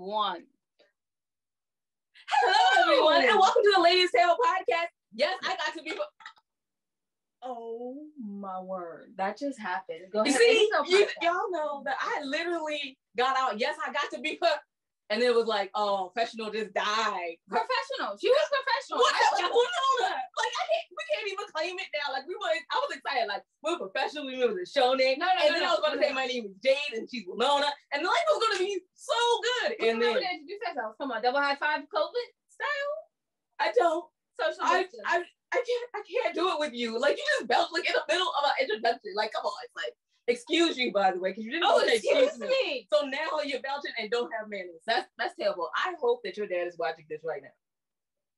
One. Hello, everyone, and welcome to the Ladies Table Podcast. Yes, I got to be. Oh my word, that just happened. Go ahead. Y'all know that I literally got out. Yes, I got to be her, and it was like, oh, professional just died. Professional. She was professional. What the Winona? Like we can't even claim it now. Like I was excited. Like we're professional. We were the show name. I was about to say my name is Jade, and she's Winona, and life was going to be so good. And remember that you said so. Come on, double high five, COVID style. I don't. Social. I can't do it with you. Like you just belt like in the middle of an introduction. Like come on, it's like excuse you by the way, because you didn't. Oh, excuse me. So now you're belching and don't have manners. That's terrible. I hope that your dad is watching this right now.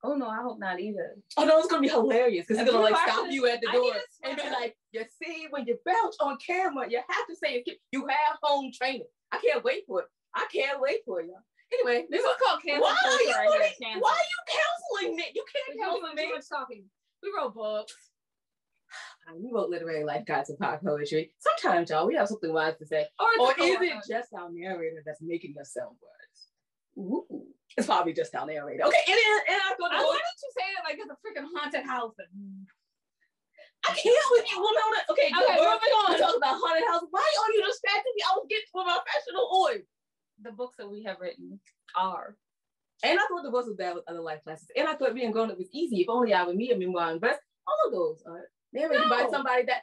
Oh no, I hope not either. Oh no, it's gonna be hilarious because he's gonna like stop you at the door and be like, "You see, when you belch on camera, you have to say it. You have home training. I can't wait for it. I can't wait for it, y'all." Anyway, this was called cancel. Why are you counseling me? You can't counsel me. Too much talking. We wrote books. We wrote literary life guides and pop poetry. Sometimes, y'all, we have something wise to say. Or is it just our narrator that's making us sound worse? Ooh. It's probably just our narrator. Okay, it is. And I thought, why did you say it like it's a freaking haunted house? I can't with you, Winona. Okay, moving on. Talk about haunted house. Why are you distracting me? I was getting to my professional order. The books that we have written are. And I thought the books was bad with other life classes. And I thought being grown up was easy. If only I would meet a memoir and best. All of those are narrated by somebody that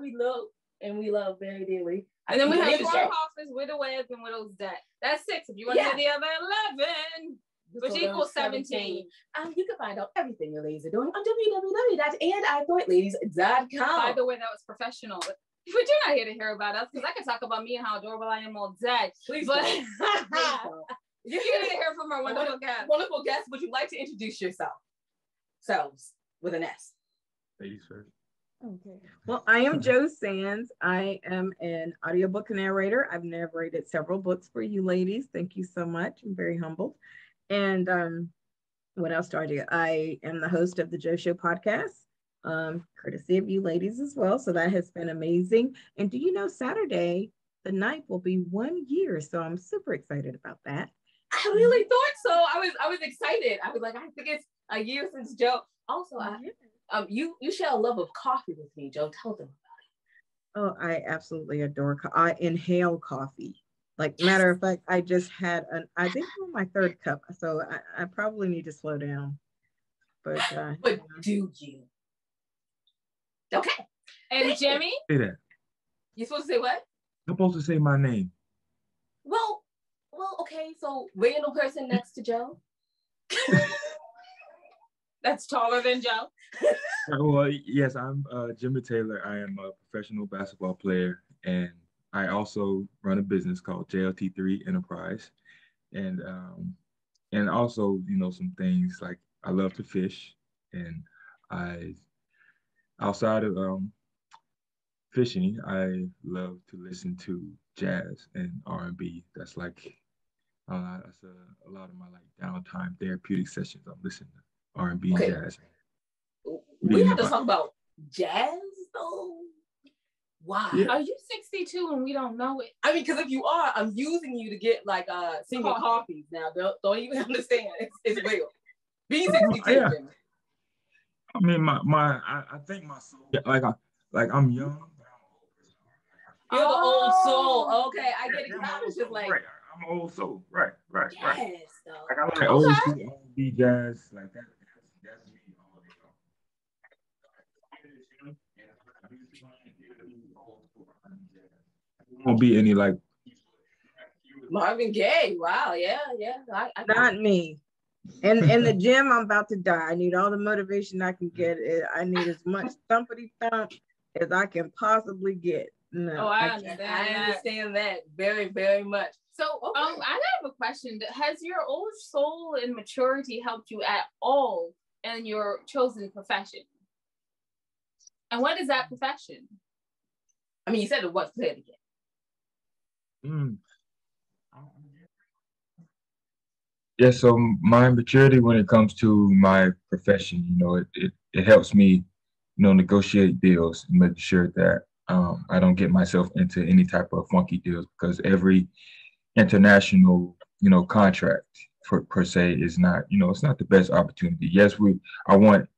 we love and we love very dearly. And then we have farmhouses, widowers, and widow's debt. That's 6. If you want to do the other 11, which equals 17. You can find out everything your ladies are doing on www.andithoughtladies.com. By the way, that was professional. But you're not here to hear about us because I can talk about me and how adorable I am all day. Please but you're here to hear from our wonderful guest. Wonderful guest, would you like to introduce yourselves with an S? Ladies first. Okay. Well, I am Jo Sands. I am an audiobook narrator. I've narrated several books for you ladies. Thank you so much. I'm very humbled. And what else do I do? I am the host of the Jo Show podcast. Courtesy of you ladies as well. So that has been amazing. And do you know Saturday, the night will be 1 year. So I'm super excited about that. I really thought so. I was excited. I was like, I think it's a year since Jo. Also, you share a love of coffee with me, Jo. Tell them about it. Oh, I absolutely adore coffee. I inhale coffee. Like matter of fact, I just had I think my third cup. So I probably need to slow down. But do you? Okay. And Jimmy? Say that. You're supposed to say what? I'm supposed to say my name. Well, okay. So random person next to Jo? That's taller than Jo? Well, yes, I'm Jimmy Taylor. I am a professional basketball player, and I also run a business called JLT3 Enterprise. And also, you know, some things like I love to fish, and outside of fishing, I love to listen to jazz and R&B. That's like that's a lot of my like downtime therapeutic sessions. I'm listening to R&B, okay. Jazz. We have to talk about jazz though. Wow, yeah. Are you 62 and we don't know it? I mean, because if you are, I'm using you to get like single coffees now. Don't even understand. It's real. Being 62. Yeah. I mean, I think my soul, I'm young. But I'm old. You're the old soul. Okay, I get it. I was just like, right. I'm an old soul. Right, yes, right. Though. Like I like old school R&B jazz, like that. That's me all day long. There won't be any like Marvin Gaye. Wow, yeah. Not me. And in the gym, I'm about to die. I need all the motivation I can get. I need as much thumpity thump as I can possibly get. No, I understand that very, very much. So okay. I have a question. Has your old soul and maturity helped you at all in your chosen profession? And what is that profession? I mean, you said it was clear to get. Yeah, so my maturity when it comes to my profession, you know, it helps me, you know, negotiate deals and make sure that I don't get myself into any type of funky deals because every international you know, contract per se is not, you know, it's not the best opportunity. Yes, I want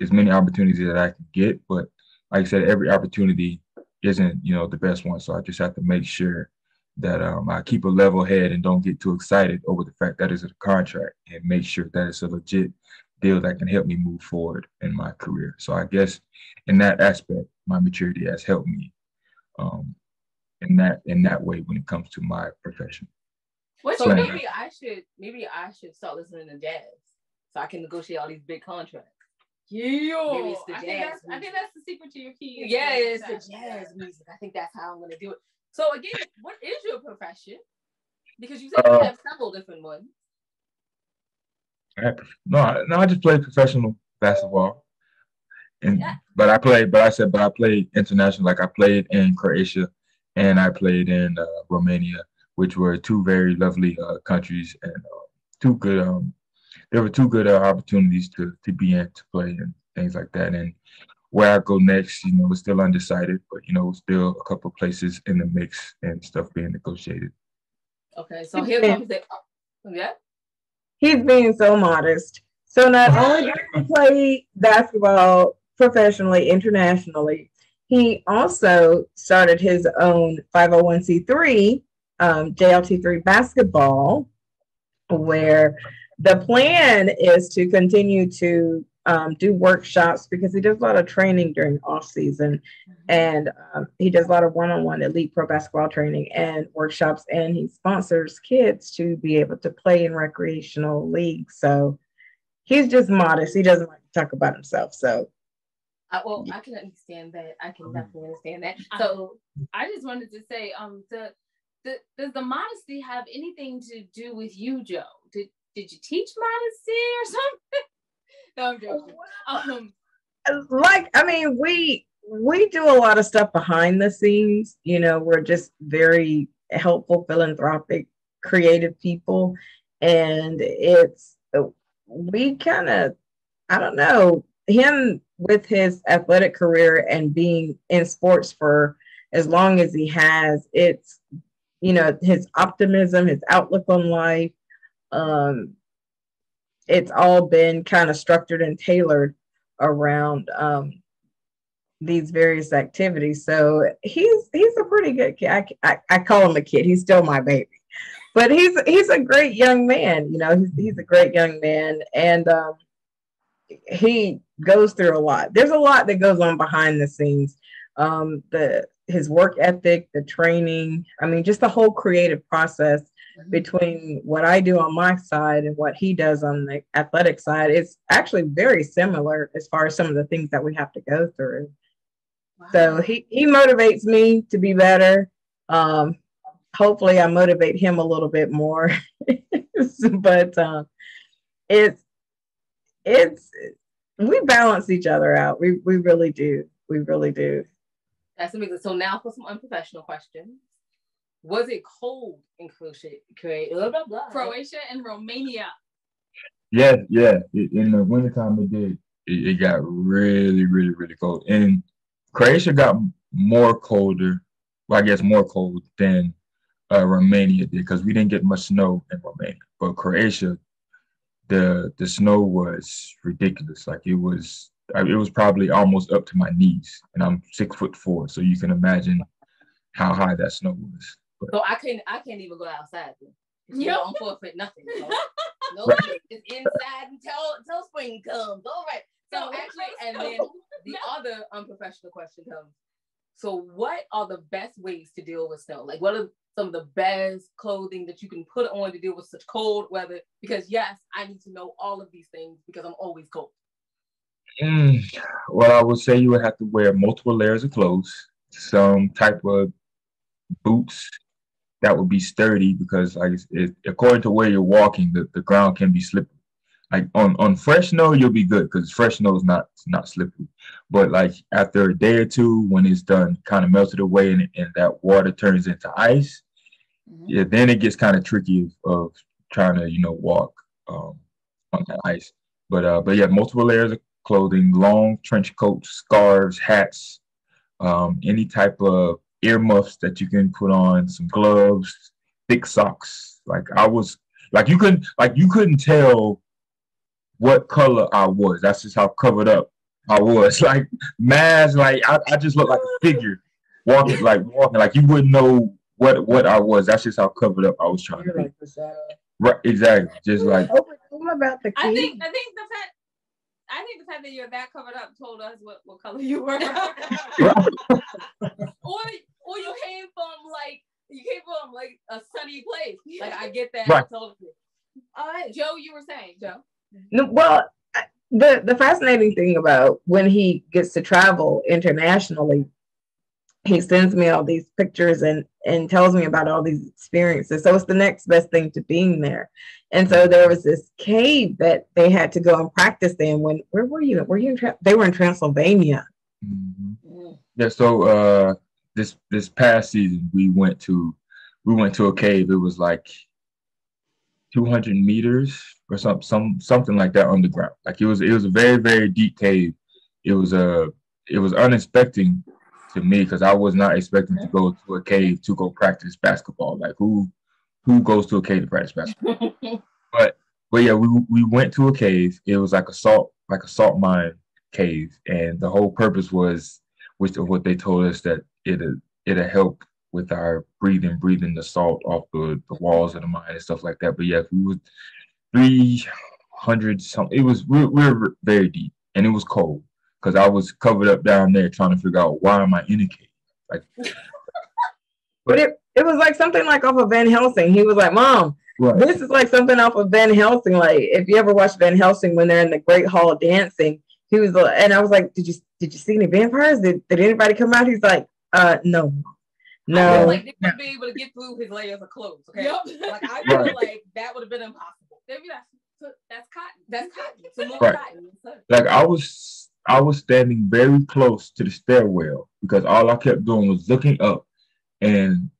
as many opportunities that I can get, but like I said, every opportunity isn't, you know, the best one. So I just have to make sure that I keep a level head and don't get too excited over the fact that it's a contract, and make sure that it's a legit deal that can help me move forward in my career. So I guess in that aspect, my maturity has helped me in that way when it comes to my profession. So maybe I should start listening to jazz so I can negotiate all these big contracts. Yeah, maybe it's the jazz music. I think that's the secret to your keys. Yeah, it's the jazz music. I think that's how I'm gonna do it. So again, what is your profession? Because you said you have several different ones. I just played professional basketball, but I played international. Like I played in Croatia, and I played in Romania, which were two very lovely countries, and two good. There were two good opportunities to be in, to play, and things like that. And where I go next, you know, it's still undecided, but you know, still a couple of places in the mix and stuff being negotiated. Okay, so here comes the yeah. He's being so modest. So not only does he play basketball professionally, internationally, he also started his own 501c3, JLT3 Basketball, where the plan is to continue to do workshops, because he does a lot of training during off season, and he does a lot of one-on-one elite pro basketball training and workshops, and he sponsors kids to be able to play in recreational leagues. So he's just modest. He doesn't like to talk about himself. So I can understand that. I can definitely understand that. So I just wanted to say, does the modesty have anything to do with you, Jo? Did you teach modesty or something? No, I'm joking. We do a lot of stuff behind the scenes. You know, we're just very helpful, philanthropic, creative people. And we kind of, I don't know, him with his athletic career and being in sports for as long as he has, it's, you know, his optimism, his outlook on life, it's all been kind of structured and tailored around these various activities. So he's a pretty good kid. I call him a kid. He's still my baby, but he's a great young man. You know, he's a great young man, and he goes through a lot. There's a lot that goes on behind the scenes. His work ethic, the training. I mean, just the whole creative process. Between what I do on my side and what he does on the athletic side, it's actually very similar as far as some of the things that we have to go through. Wow. So he motivates me to be better. Hopefully I motivate him a little bit more, but we balance each other out. We really do. We really do. That's amazing. So now for some unprofessional questions. Was it cold in Croatia and Romania? Yeah. In the wintertime, it did. It got really, really, really cold. And Croatia got more cold than Romania did, because we didn't get much snow in Romania. But Croatia, the snow was ridiculous. Like it was probably almost up to my knees, and I'm 6'4", so you can imagine how high that snow was. So I can't even go outside. Yep. I'm 4 foot nothing. So. No, right. It's inside until spring comes. All right. So actually, and then the other unprofessional question comes. So what are the best ways to deal with snow? Like, what are some of the best clothing that you can put on to deal with such cold weather? Because yes, I need to know all of these things because I'm always cold. Well, I would say you would have to wear multiple layers of clothes, some type of boots that would be sturdy, because according to where you're walking, the ground can be slippery. Like on fresh snow, you'll be good because fresh snow is not slippery. But like after a day or two, when it's done, kind of melted away and that water turns into ice, yeah, then it gets kind of tricky of trying to, you know, walk on that ice. But yeah, multiple layers of clothing, long trench coats, scarves, hats, any type of earmuffs that you can put on, some gloves, thick socks. Like I was like, you couldn't tell what color I was. That's just how covered up I was. Like masks, like I just looked like a figure walking. Like you wouldn't know what I was. That's just how covered up I was trying to be. Right, exactly. Just like about the I think the fact that you're that covered up told us what color you were. or you came from like a sunny place. Like I get that. Right. All right, Joe, you were saying, Joe. No, well, the fascinating thing about when he gets to travel internationally, he sends me all these pictures and tells me about all these experiences. So it's the next best thing to being there. And so there was this cave that they had to go and practice in. Where were you? Were you in? They were in Transylvania. Mm-hmm. Yeah. So this past season, we went to a cave. It was like 200 meters or something like that underground. Like it was a very, very deep cave. It was unexpected to me, because I was not expecting to go to a cave to go practice basketball. Like who goes to a cave to practice basketball? but yeah, we went to a cave. It was like a salt mine cave, and the whole purpose was, which of what they told us, that it'll help with our breathing the salt off the walls of the mine and stuff like that. But yeah, we were 300 something. It was we were very deep, and it was cold, because I was covered up down there trying to figure out why am I in a cave. Like, but it was like something like off of Van Helsing. He was like, Mom, right, this is like something off of Van Helsing. Like if you ever watch Van Helsing, when they're in the Great Hall dancing, he was like, and I was like, did you see any vampires? Did anybody come out? He's like, no. I was like, they wouldn't be able to get through his layers of clothes. Okay. Yep. Like I feel like that would have been impossible. They'd be like, that's cotton. Some more cotton. Like I was standing very close to the stairwell, because all I kept doing was looking up and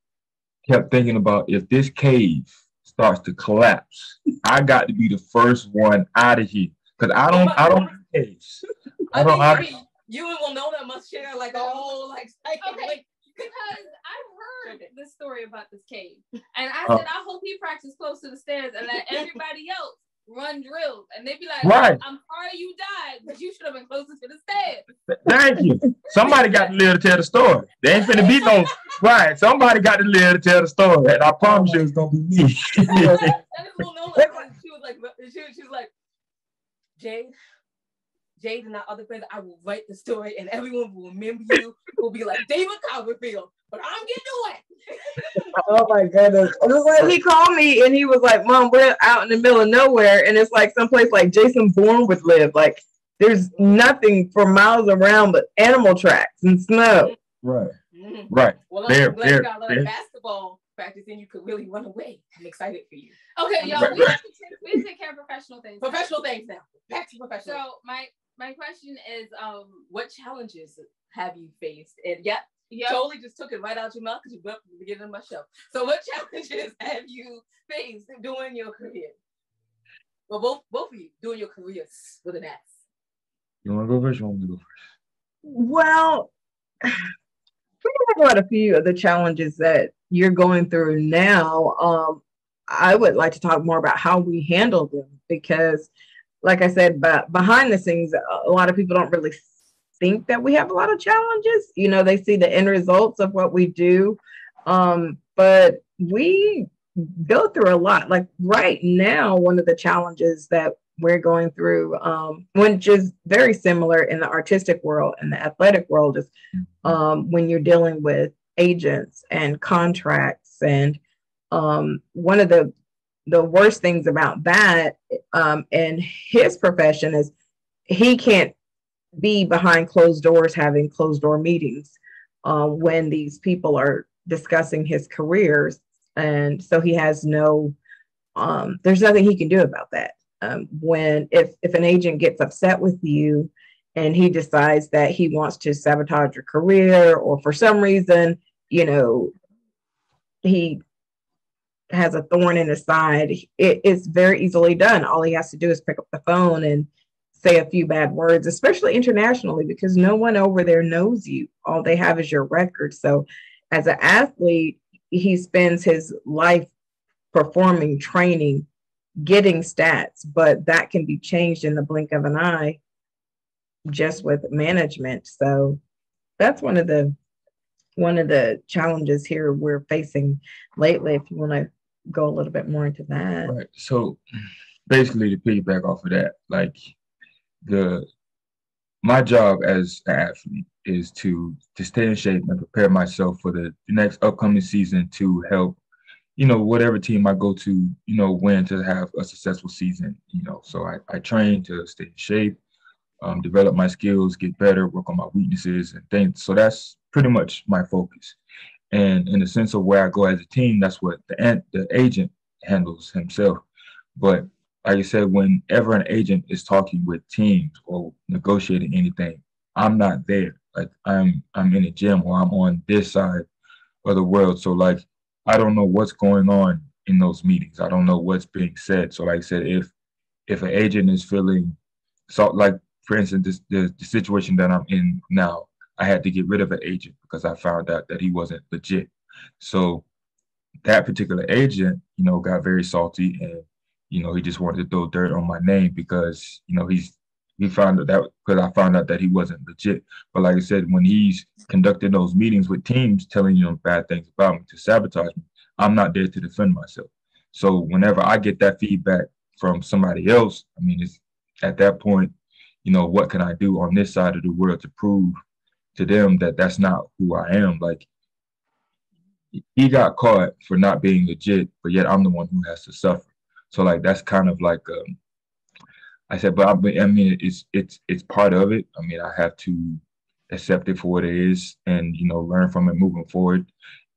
kept thinking about, if this cave starts to collapse, I got to be the first one out of here, because I don't caves. I mean, you and Winona must share like a whole like because I've heard this story about this cave, and I said I hope he practiced close to the stairs and let everybody else run drills, and they'd be like, right, I'm sorry you died, but you should have been closer to the stairs. Thank you. Somebody got to live to tell the story. They ain't finna be no right. Somebody got to live to tell the story, and I promise you it's gonna be me. She was like, Jade and our other friends, I will write the story, and everyone will remember you. Will be like David Copperfield, but I'm getting away. Oh my goodness! It was like he called me, and he was like, "Mom, we're out in the middle of nowhere, and it's like someplace like Jason Bourne would live. Like there's nothing for miles around but animal tracks and snow." Right, right. Well, I'm glad you got a lot of basketball practice, and you could really run away. I'm excited for you. Okay, y'all, we take care of professional things. Professional things now. Back to professional. So my question is, what challenges have you faced? And yep, totally just took it right out your mouth, because you went from the beginning of my show. So what challenges have you faced during your career? Well, both of you, during your careers with an S. You want to go first? You want me to go first? Well, we have quite a few of the challenges that you're going through now. I would like to talk more about how we handle them, because like I said, but behind the scenes, a lot of people don't really think that we have a lot of challenges. You know, they see the end results of what we do. But we go through a lot. Like right now, one of the challenges that we're going through, which is very similar in the artistic world and the athletic world, is when you're dealing with agents and contracts. And one of the worst things about that in his profession is he can't be behind closed doors having closed door meetings when these people are discussing his careers. And so he has no, there's nothing he can do about that. When if an agent gets upset with you and he decides that he wants to sabotage your career, or for some reason, you know, he has a thorn in his side, it's very easily done. All he has to do is pick up the phone and say a few bad words, especially internationally, because no one over there knows you. All they have is your record. So as an athlete, he spends his life performing training, getting stats, but that can be changed in the blink of an eye just with management. So that's one of the challenges here we're facing lately, if you want to go a little bit more into that. Right. So basically, to piggyback off of that, like my job as an athlete is to stay in shape and prepare myself for the next upcoming season to help, you know, whatever team I go to, you know, win, to have a successful season, you know. So I train to stay in shape, develop my skills, get better, work on my weaknesses and things. So that's pretty much my focus. And in the sense of where I go as a team, that's what the agent handles himself. But like I said, whenever an agent is talking with teams or negotiating anything, I'm not there. Like I'm in a gym or I'm on this side of the world. So like, I don't know what's going on in those meetings. I don't know what's being said. So like I said, if an agent is feeling, so like for instance, the situation that I'm in now, I had to get rid of an agent because I found out that he wasn't legit. So that particular agent, you know, got very salty and, you know, he just wanted to throw dirt on my name because, you know, I found out that he wasn't legit. But like I said, when he's conducting those meetings with teams telling you bad things about me to sabotage me, I'm not there to defend myself. So whenever I get that feedback from somebody else, I mean, it's at that point, you know, what can I do on this side of the world to prove to them that that's not who I am? Like, he got caught for not being legit, but yet I'm the one who has to suffer. So like, that's kind of like, I said, but I mean, it's part of it. I mean, I have to accept it for what it is and, you know, learn from it moving forward.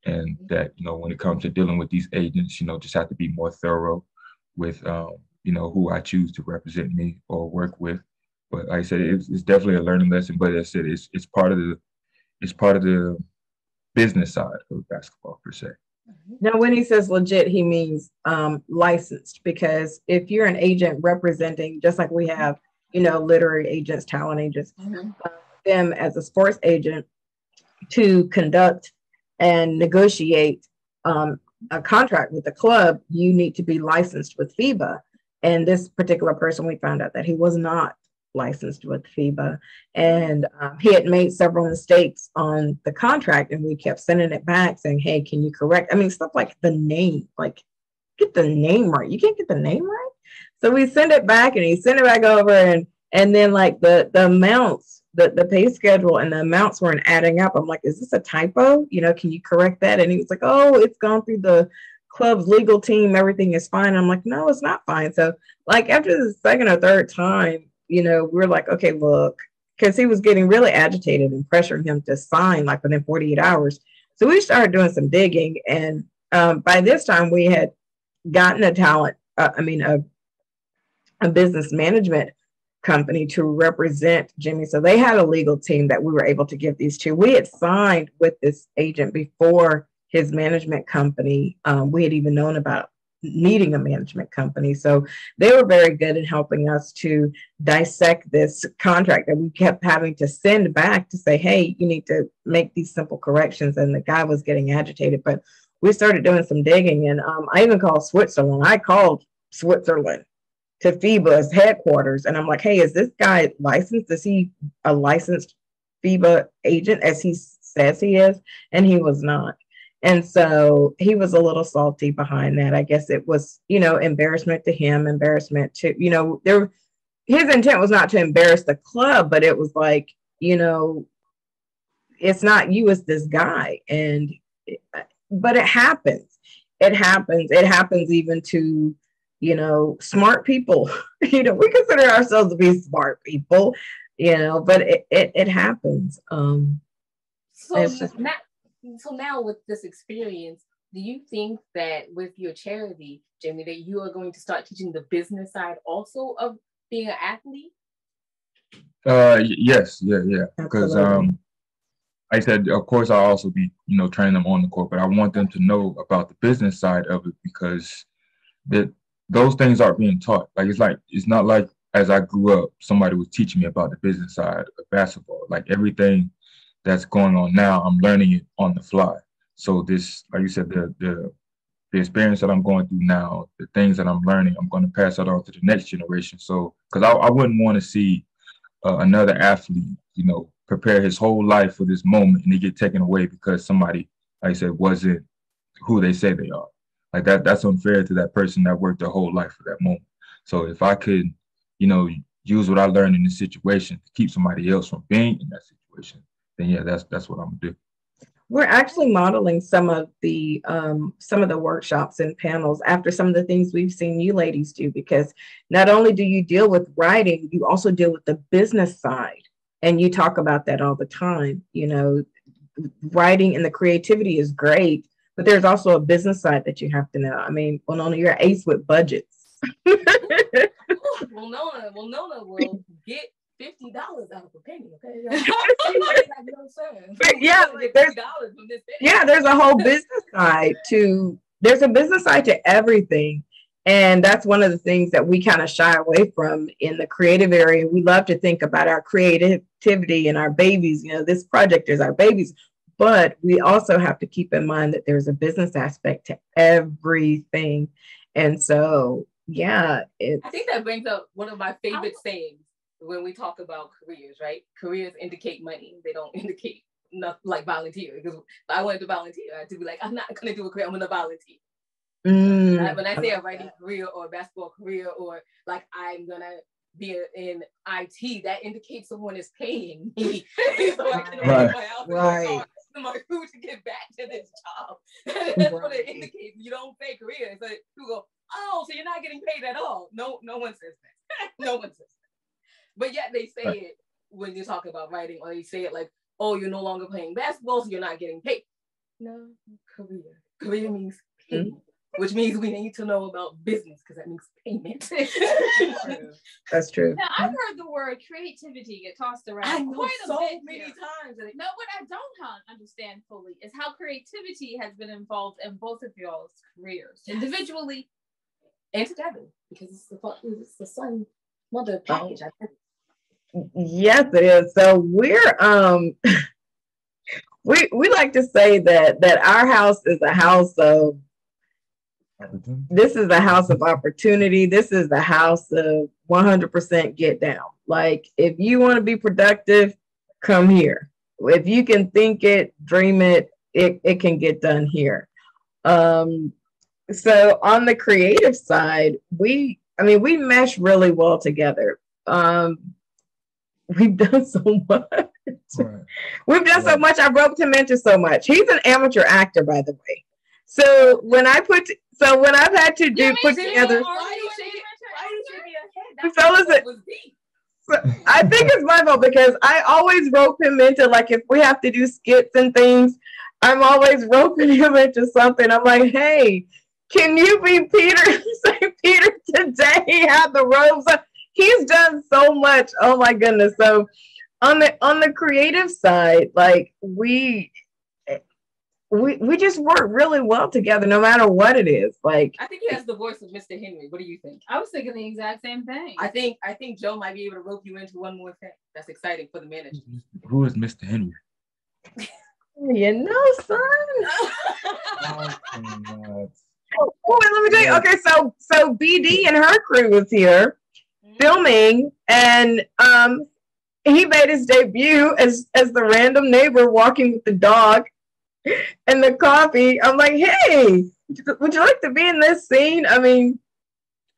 And that, you know, when it comes to dealing with these agents, you know, just have to be more thorough with, you know, who I choose to represent me or work with. But like I said, it's definitely a learning lesson. But as I said, it's part of the business side of basketball per se. Now, when he says legit, he means licensed, because if you're an agent representing, just like we have, you know, literary agents, talent agents, them as a sports agent to conduct and negotiate a contract with the club, you need to be licensed with FIBA. And this particular person, we found out that he was not licensed with FIBA, and he had made several mistakes on the contract, and we kept sending it back saying, hey, can you correct? I mean, stuff like the name, like get the name right. You can't get the name right. So we send it back and he sent it back over, and then like the amounts, the pay schedule and the amounts weren't adding up. I'm like, is this a typo? You know, can you correct that? And he was like, oh, it's gone through the club's legal team. Everything is fine. And I'm like, no, it's not fine. So like after the second or third time, you know, we're like, okay, look, because he was getting really agitated and pressuring him to sign like within 48 hours. So we started doing some digging. And by this time we had gotten a business management company to represent Jimmy. So they had a legal team that we were able to give these to. We had signed with this agent before his management company. We had even known about needing a management company. So they were very good in helping us to dissect this contract that we kept having to send back to say, hey, you need to make these simple corrections. And the guy was getting agitated, but we started doing some digging. And I even called Switzerland. I called Switzerland to FIBA's headquarters. And I'm like, hey, is this guy licensed? Is he a licensed FIBA agent as he says he is? And he was not. And so he was a little salty behind that. I guess it was, you know, embarrassment to him, embarrassment to, you know, his intent was not to embarrass the club, but it was like, you know, it's not you, it's this guy. And, but it happens. It happens. It happens even to, you know, smart people. You know, we consider ourselves to be smart people, you know, but it happens. So it's just not. So now with this experience, do you think that with your charity, Jimmy, that you are going to start teaching the business side also of being an athlete? Yes. Because I said, of course, I'll also be, you know, training them on the court, but I want them to know about the business side of it, because those things aren't being taught. Like, it's not like as I grew up, somebody was teaching me about the business side of basketball, like everything that's going on now, I'm learning it on the fly. So this, like you said, the the experience that I'm going through now, the things that I'm learning, I'm going to pass that on to the next generation. So, because I wouldn't want to see another athlete, you know, prepare his whole life for this moment and he get taken away because somebody, like I said, wasn't who they say they are. Like that's unfair to that person that worked their whole life for that moment. So if I could, you know, use what I learned in this situation to keep somebody else from being in that situation, then yeah, that's what I'm gonna do. We're actually modeling some of the workshops and panels after some of the things we've seen you ladies do, because not only do you deal with writing, you also deal with the business side. And you talk about that all the time. You know, writing and the creativity is great, but there's also a business side that you have to know. I mean, Winona, you're an ace with budgets. Winona will get $50 out of a penny, okay? Like, yeah, like there's a whole business side to, there's a business side to everything. And that's one of the things that we kind of shy away from in the creative area. We love to think about our creativity and our babies. You know, this project is our babies. But we also have to keep in mind that there's a business aspect to everything. And so, yeah. I think that brings up one of my favorite sayings when we talk about careers, right? Careers indicate money. They don't indicate nothing like volunteer. Because if I wanted to volunteer, I'd be like, I'm not going to do a career. I'm going to volunteer. When I say a writing career or a basketball career or like I'm going to be in IT, that indicates someone is paying me. So I can right. My food to get back to this job. That's what it indicates. You don't pay careers. But you go, oh, so you're not getting paid at all. No one says that. No one says that. But yet they say it when you talk about writing, or they say it like, oh, you're no longer playing basketball, so you're not getting paid. No, career. Career means pay. Mm-hmm. Which means we need to know about business, because that means payment. That's true. Now, I've heard the word creativity get tossed around quite a bit many times. No, what I don't understand fully is how creativity has been involved in both of y'all's careers, individually and together, because it's the son mother package. Yes, it is. So we're we like to say that our house is a house of. This is the house of opportunity. This is the house of 100% get down. Like, if you want to be productive, come here. If you can think it, dream it, it can get done here. So on the creative side, we mesh really well together. We've done so much. Right. We've done so much. I broke him into so much. He's an amateur actor, by the way. So when I've had to do put together. So I think it's my fault, because I always rope him into, like, if we have to do skits and things, I'm always roping him into something. I'm like, hey, can you be Peter? Say Peter today. He had the robes. He's done so much. Oh my goodness. So on the creative side, like we just work really well together, no matter what it is. Like, I think he has the voice of Mr. Henry. What do you think? I was thinking the exact same thing. I think Joe might be able to rope you into one more thing. That's exciting for the manager. Who is Mr. Henry? You know, son. Oh, wait, let me tell you. Okay, so BD and her crew was here filming, and he made his debut as the random neighbor walking with the dog. And the coffee, I'm like, hey, would you like to be in this scene? I mean,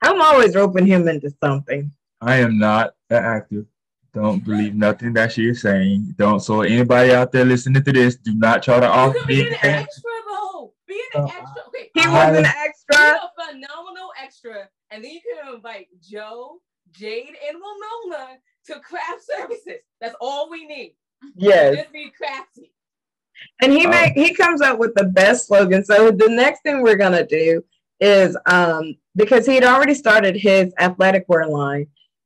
I'm always roping him into something. I am not an actor. Don't believe nothing that she is saying. Don't. So anybody out there listening to this, do not try to offer me. Be an extra, though. Be an extra. Okay. He was an extra. You're a phenomenal extra. And then you can invite Jo, Jade, and Winona to craft services. That's all we need. Yes. Just be crafty. And he comes up with the best slogan. So the next thing we're going to do is, because he had already started his athletic wear line.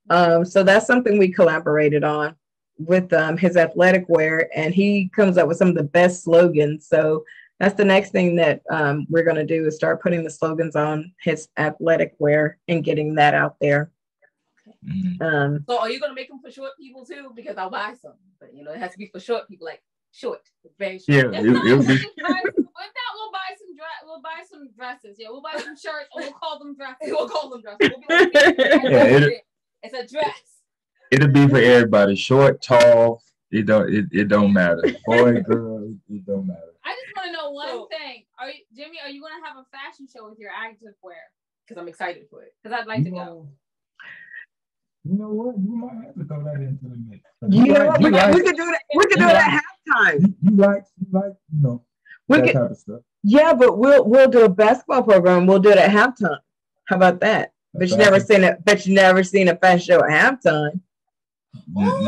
So that's something we collaborated on with his athletic wear. And he comes up with some of the best slogans. So that's the next thing that we're going to do, is start putting the slogans on his athletic wear and getting that out there. Mm-hmm. So are you going to make them for short people too? Because I'll buy some. But, you know, it has to be for short people, like. Short, very short. Yeah, it would be. With that, we'll buy some dry, we'll buy some dresses. Yeah, we'll buy some shirts and we'll call them dresses. We'll call them dresses. We'll be like, it's a dress. It'll be for everybody. Short, tall, it don't matter. Boy, girl, it don't matter. I just want to know one thing. Jimmy, are you going to have a fashion show with your active wear? Because I'm excited for it. Because I'd like to go. You know what? You might have to throw that into the mix. We could do that. We could do it at halftime. You know. That type of stuff. Yeah, but we'll do a basketball program. We'll do it at halftime. How about that? But you never seen it. Bet you never seen a fashion show at halftime. Ooh,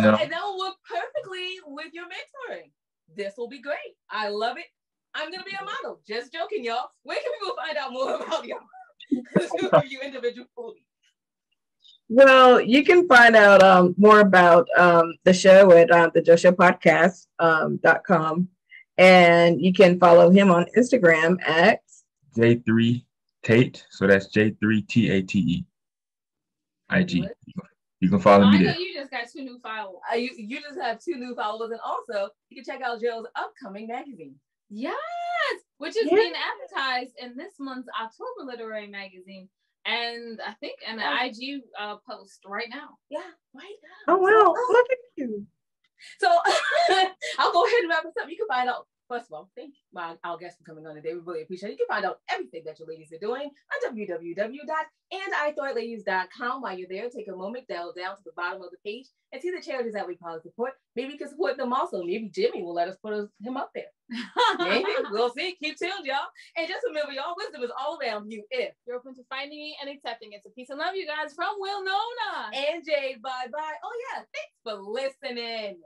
no. And that will work perfectly with your mentoring. This will be great. I love it. I'm gonna be a model. Just joking, y'all. Where can people find out more about y'all? You individually. Well, you can find out more about the show at the Jo Show podcast.com, and you can follow him on Instagram at J3 Tate. So that's J3 TATE IG. You can follow me there. You just got two new followers. You just have two new followers, and also you can check out Jo's upcoming magazine. Yes, which is being advertised in this month's October Literary Magazine. And I think an IG post right now. Yeah, right now. Oh, wow. Look at you. So I'll go ahead and wrap this up. You can find out, first of all, thank our guests for coming on today. We really appreciate it. You can find out everything that your ladies are doing on www.andithoughtladies.com. While you're there, take a moment, dial down to the bottom of the page, and see the charities that we support. Maybe you can support them also. Maybe Jimmy will let us put him up there. Maybe. We'll see. Keep tuned, y'all. And just remember, y'all, wisdom is all around you if you're open to finding me and accepting it. So peace and love, you guys, from Winona and Jade. Bye-bye. Oh, yeah. Thanks for listening.